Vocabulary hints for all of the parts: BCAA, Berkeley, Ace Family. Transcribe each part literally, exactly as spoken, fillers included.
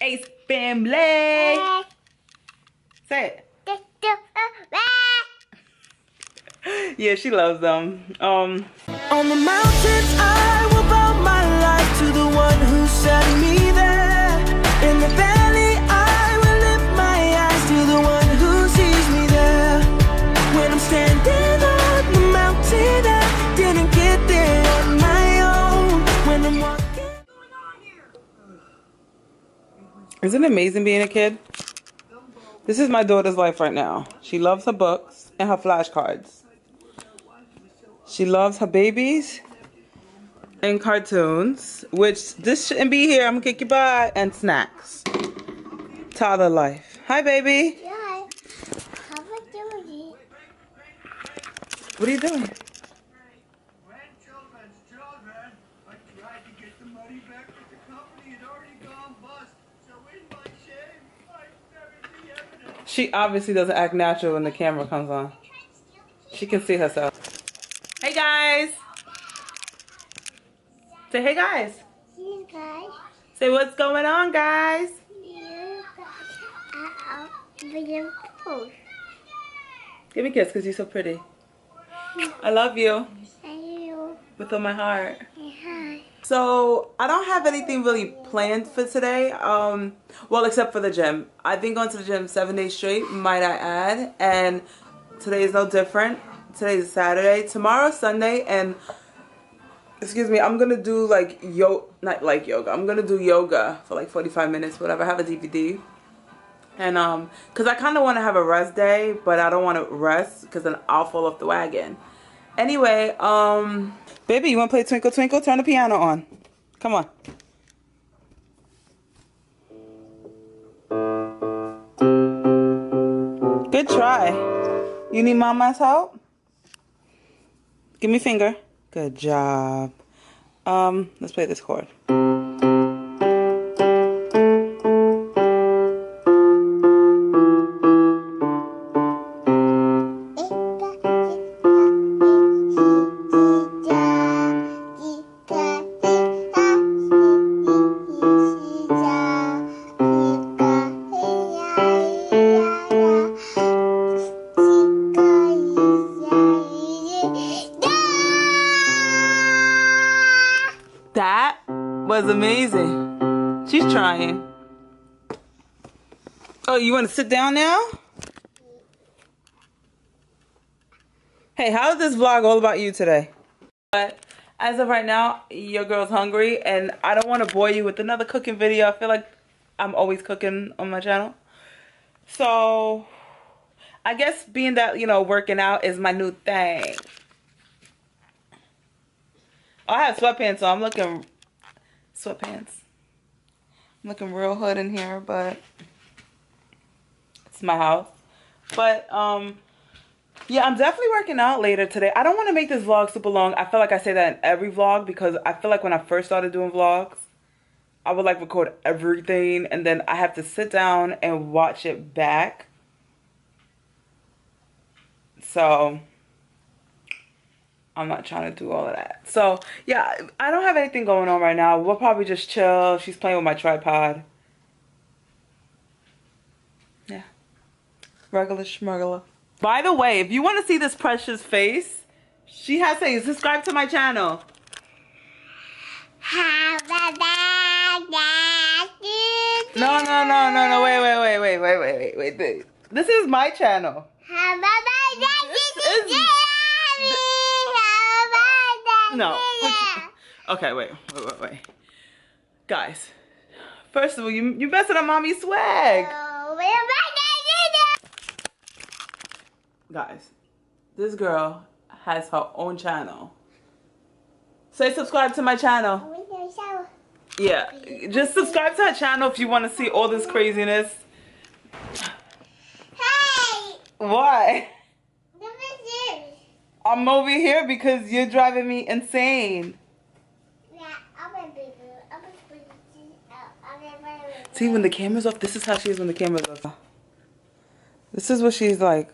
Ace Family. Hey. Say it. Yeah, she loves them. Um, On the mountains I will bow my life to the one who sent me there. In the valley I will lift my eyes to the one who sees me there. When I'm standing on the mountain I didn't get there on my own. When I'm walking... What's going on here? Isn't it amazing being a kid? This is my daughter's life right now. She loves her books and her flashcards. She loves her babies and cartoons, which this shouldn't be here. I'm gonna kick your butt. And snacks. Toddler life. Hi, baby. Yeah. How are you doing? What are you doing? Grandchildren's children. I tried to get the money back, but the company had already gone bust. So in my shame, I buried the evidence. She obviously doesn't act natural when the camera comes on. She can see herself. Hey guys! Say hey guys! Hey guys! Say what's going on, guys? Yeah. Uh, video post. Give me a kiss because you're so pretty. I love you. I love you. With all my heart. Hi. So I don't have anything really planned for today. Um, well, except for the gym. I've been going to the gym seven days straight, might I add, and today is no different. Today's Saturday, tomorrow's Sunday, and excuse me, I'm gonna do like yo not like yoga. I'm gonna do yoga for like forty-five minutes, whatever. I have a D V D, and um, cause I kind of want to have a rest day, but I don't want to rest, cause then I'll fall off the wagon. Anyway, um, baby, you wanna play Twinkle Twinkle? Turn the piano on. Come on. Good try. You need mama's help? Give me a finger. Good job. Um, let's play this chord. That was amazing. She's trying. Oh, you want to sit down now? Hey, how is this vlog all about you today? But as of right now, your girl's hungry, and I don't want to bore you with another cooking video. I feel like I'm always cooking on my channel. So I guess being that, you know, working out is my new thing. Oh, I have sweatpants on. I'm looking sweatpants. I'm looking real hood in here, but it's my house. But um, yeah, I'm definitely working out later today. I don't want to make this vlog super long. I feel like I say that in every vlog because I feel like when I first started doing vlogs, I would like record everything and then I have to sit down and watch it back. So I'm not trying to do all of that. So, yeah, I don't have anything going on right now. We'll probably just chill. She's playing with my tripod. Yeah. Regular schmurgler. By the way, if you want to see this precious face, she has to subscribe to my channel. No, no, no, no, no. Wait, wait, wait, wait, wait, wait, wait, wait. This is my channel. This is... No. Okay, wait, wait, wait, wait. Guys, first of all, you, you messing up mommy's swag. Guys, this girl has her own channel. Say subscribe to my channel. Yeah, just subscribe to her channel if you want to see all this craziness. Hey! Why? I'm over here because you're driving me insane. See, when the camera's off, this is how she is when the camera's off. This is what she's like.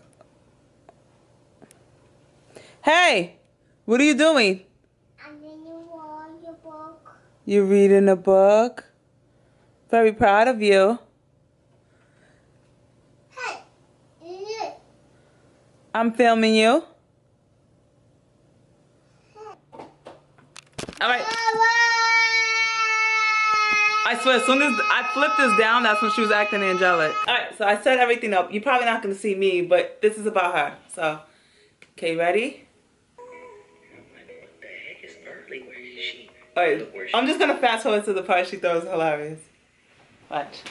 Hey, what are you doing? I'm reading a book. You're reading a book? Very proud of you. I'm filming you. All right. I swear, as soon as I flipped this down, that's when she was acting angelic. All right, so I set everything up. You're probably not going to see me, but this is about her. So, okay, ready? I'm like, what the heck is Berkeley? Where is she? All right, I'm just going to fast forward to the part she throws hilarious. Watch.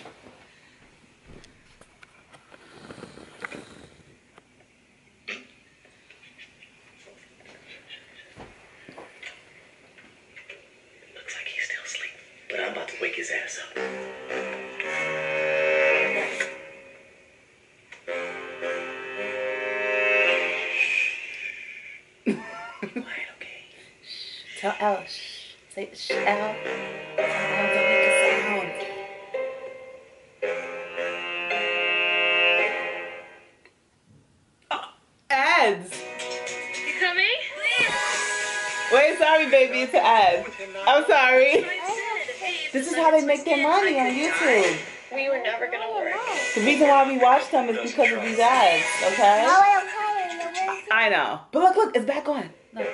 Tell Al, shh, say shh, Al. Tell Al, don't make a sound. Oh, ads. You coming? Wait, sorry, baby, it's ads. I'm sorry. This is how they make their money on YouTube. We were never gonna work. The reason why we watch them is because of these ads, okay? I know. But look, look, it's back on. Look.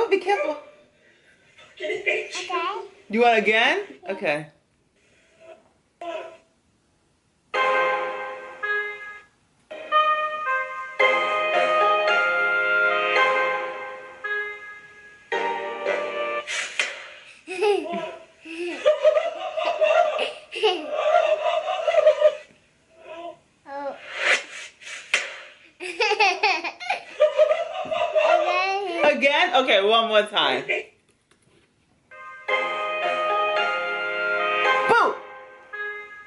Oh, be careful. Okay. You want again? Yeah. Okay. Again? Okay, one more time. Boom!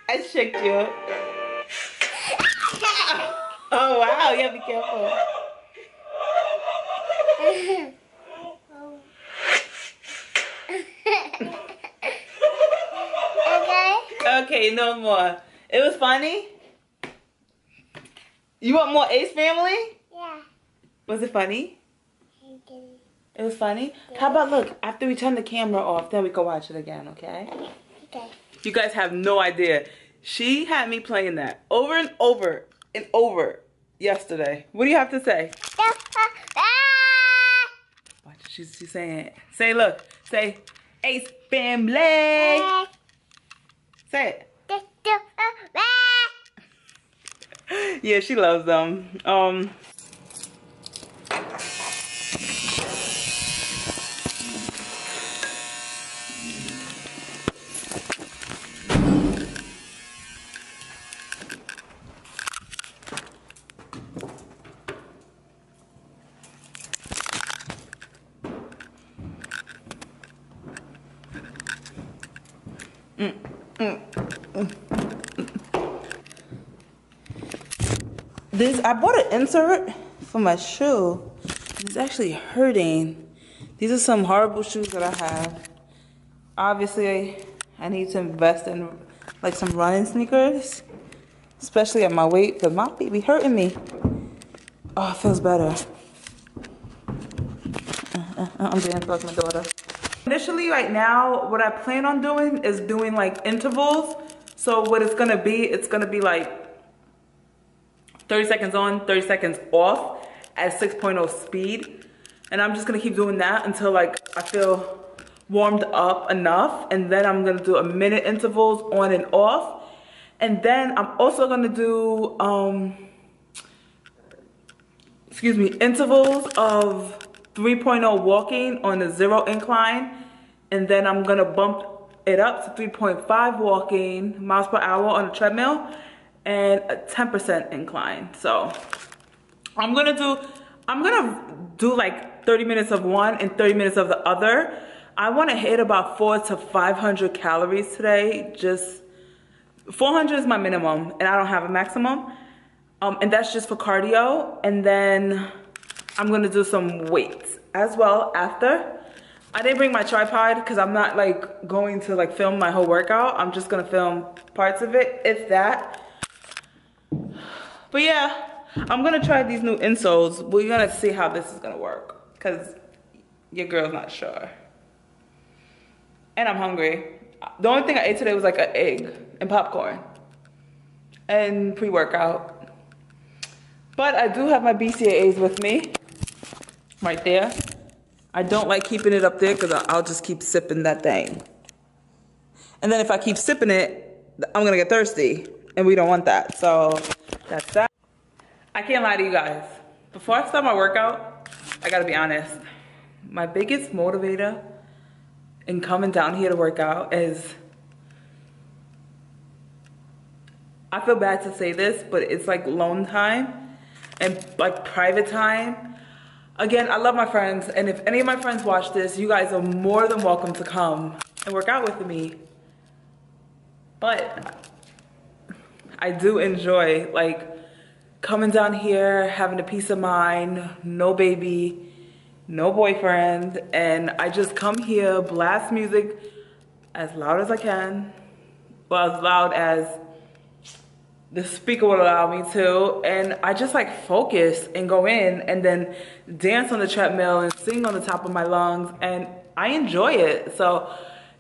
I shook you. Oh, wow. You have to be careful. Okay? Okay, no more. It was funny? You want more Ace Family? Yeah. Was it funny? It was funny? Yeah. How about look, after we turn the camera off, then we can watch it again, okay? Okay. You guys have no idea. She had me playing that over and over and over yesterday. What do you have to say? Watch, she's, she's saying it. Say, look, say, Ace Family. Say it. Yeah, she loves them. Um... Mm, mm, mm, mm. This, I bought an insert for my shoe. It's actually hurting. These are some horrible shoes that I have. Obviously, I need to invest in like some running sneakers, especially at my weight, because my feet be hurting me. Oh, it feels better. Uh, uh, I'm dancing like my daughter. Initially, right now, what I plan on doing is doing like intervals. So what it's gonna be, it's gonna be like thirty seconds on, thirty seconds off at six point oh speed. And I'm just gonna keep doing that until like I feel warmed up enough. And then I'm gonna do a minute intervals on and off. And then I'm also gonna do, um, excuse me, intervals of three point oh walking on a zero incline, and then I'm gonna bump it up to three point five walking miles per hour on a treadmill and a ten percent incline. So I'm gonna do, I'm gonna do like thirty minutes of one and thirty minutes of the other. I wanna hit about four to five hundred calories today. Just four hundred is my minimum and I don't have a maximum. Um, and that's just for cardio. And then I'm gonna do some weights as well after. I didn't bring my tripod because I'm not like going to like film my whole workout. I'm just gonna film parts of it, if that. But yeah, I'm gonna try these new insoles. We're gonna see how this is gonna work because your girl's not sure. And I'm hungry. The only thing I ate today was like an egg and popcorn and pre-workout. But I do have my B C A As with me, right there. I don't like keeping it up there because I'll just keep sipping that thing. And then if I keep sipping it, I'm gonna get thirsty and we don't want that. So that's that. I can't lie to you guys. Before I start my workout, I gotta be honest. My biggest motivator in coming down here to work out is, I feel bad to say this, but it's like lone time and like private time. Again, I love my friends, and if any of my friends watch this, you guys are more than welcome to come and work out with me. But I do enjoy like coming down here, having a peace of mind, no baby, no boyfriend, and I just come here, blast music as loud as I can, well, as loud as the speaker would allow me to, and I just like focus and go in and then dance on the treadmill and sing on the top of my lungs, and I enjoy it. So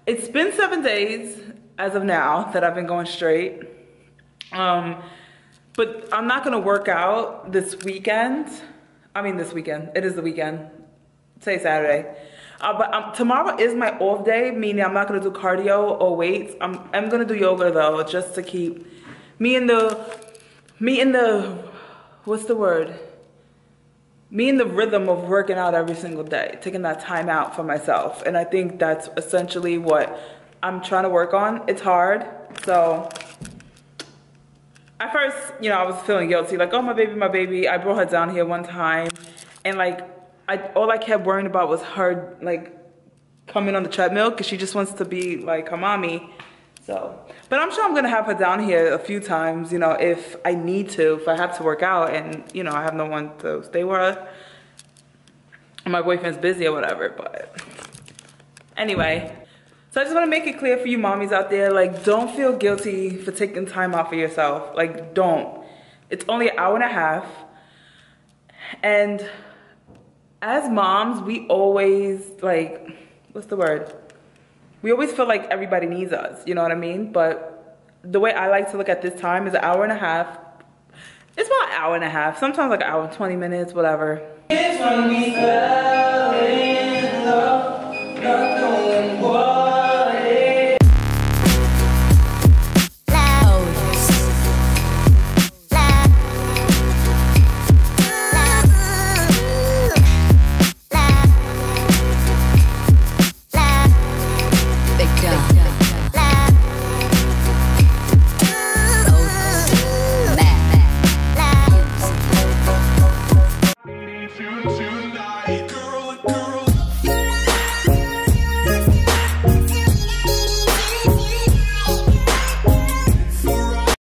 it's been seven days as of now that I've been going straight. Um, but I'm not gonna work out this weekend. I mean this weekend, it is the weekend. Today's Saturday. Uh, but um, tomorrow is my off day, meaning I'm not gonna do cardio or weights. I'm, I'm gonna do yoga though, just to keep Me and the, me and the, what's the word? Me and the rhythm of working out every single day, taking that time out for myself. And I think that's essentially what I'm trying to work on. It's hard. So at first, you know, I was feeling guilty. Like, oh, my baby, my baby. I brought her down here one time. And like, I, all I kept worrying about was her like coming on the treadmill because she just wants to be like her mommy. So, but I'm sure I'm gonna have her down here a few times, you know, if I need to, if I have to work out and, you know, I have no one to stay with her. My boyfriend's busy or whatever, but anyway. So I just wanna make it clear for you mommies out there, like, don't feel guilty for taking time out for yourself. Like, don't. It's only an hour and a half. And as moms, we always, like, what's the word? We always feel like everybody needs us, you know what I mean? But the way I like to look at this time is an hour and a half. It's about an hour and a half, sometimes like an hour and twenty minutes, whatever. It's when we fell in love, love